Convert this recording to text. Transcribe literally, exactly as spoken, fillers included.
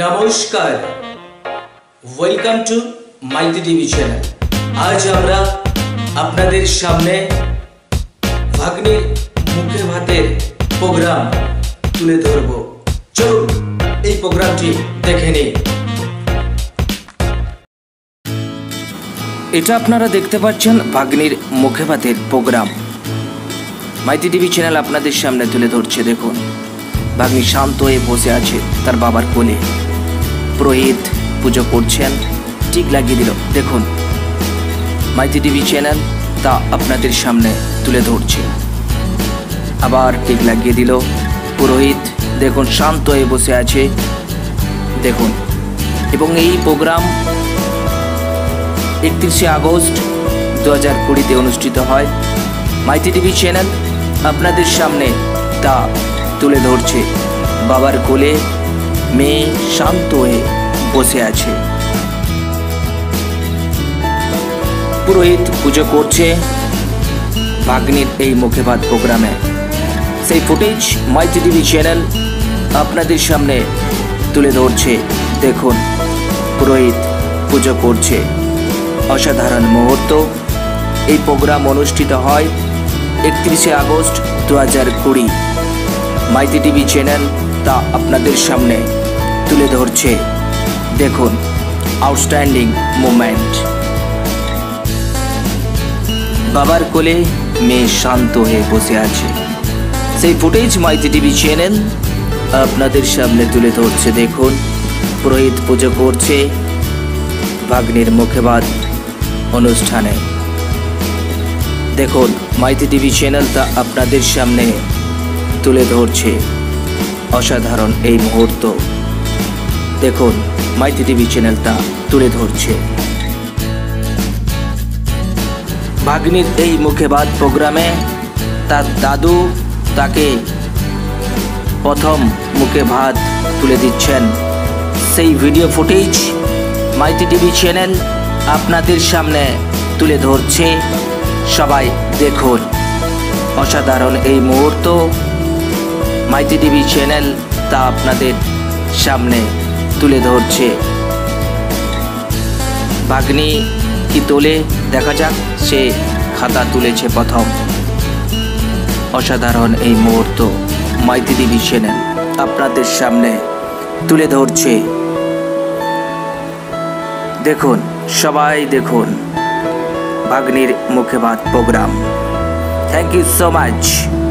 नमस्कार, welcome to Mighty TV channel. आज हमरा आपनादेर सामने भाग्निर मुखे भातेर प्रोग्राम तुले धरबो। चलुन एई प्रोग्रामटी देखे नेइ। এটা আপনারা দেখতে পাচ্ছেন ভাগ্নির মুখে ভাতের প্রোগ্রাম। মাইটি টিভি চ্যানেল আপনাদের সামনে তুলে ধরছে। দেখুন ভাগ্নি শান্ত হয়ে বসে আছে তার বাবার কোলে। পুরোহিত পূজা করছেন, টিক লাগিয়ে দিল। দেখুন মাইটি টিভি চ্যানেল তা আপনাদের সামনে তুলে ধরছে। আবার টিক লাগিয়ে দিল পুরোহিত। দেখুন শান্ত হয়ে বসে আছে। দেখুন, এবং এই প্রোগ্রাম इकतीस आगस्ट दो हज़ार कुड़ी अनुष्ठित है। माइटी टीवी चैनल अपन सामने ता तुले धरछे। बाबार कोले मेये शांत हये बसे आछे। पुरोहित पूजा करछे भाग्निर एई मुखे भात प्रोग्रामे। सेई फुटेज माइटी टीवी चैनल अपन सामने तुले धरछे। देखुन पुरोहित पूजा करछे। असाधारण मुहूर्त। ये प्रोग्राम अनुष्ठित है इकतीस आगस्ट दो हज़ार कुड़ी। माइटी टीवी चैनल ता अपनादेर सामने तुले धरछे। देखुन आउटस्टैंडिंग मोमेंट। बाबार कोले मे शांत हये बसे आछे। सेई फुटेज माइटी टीवी चैनल अपनादेर सामने तुले धरछे। देखुन पुरोहित पूजा करछे भाग्निर मुखे भात अनुष्ठाने। देखो माइटी टीवी चैनल ता आपनादेर सामने तुले धरछे असाधारण ए मुहूर्त। देखो माइटी टीवी चैनल ता तुले धरछे भाग्निर ए मुखे भात प्रोग्रामे। तार दादू ताके प्रथम मुखे भात तुले दिच्छेन। सेई video footage Mighty TV channel आपनादेर सामने तुले धरछे। सबाई देखुन असाधारण एई मुहूर्त। माइटी टीवी चैनल ता आपनादेर सामने तुले धरछे। भाग्नि की तोले देखा जाक। से खाता तुलेछे प्रथम। असाधारण एई मुहूर्त माइटी टीवी चैनल आपनादेर सामने तुले धरछे। देखुन सबाई देखुन भाग्निर मुखे भात प्रोग्राम। थैंक यू सो माच।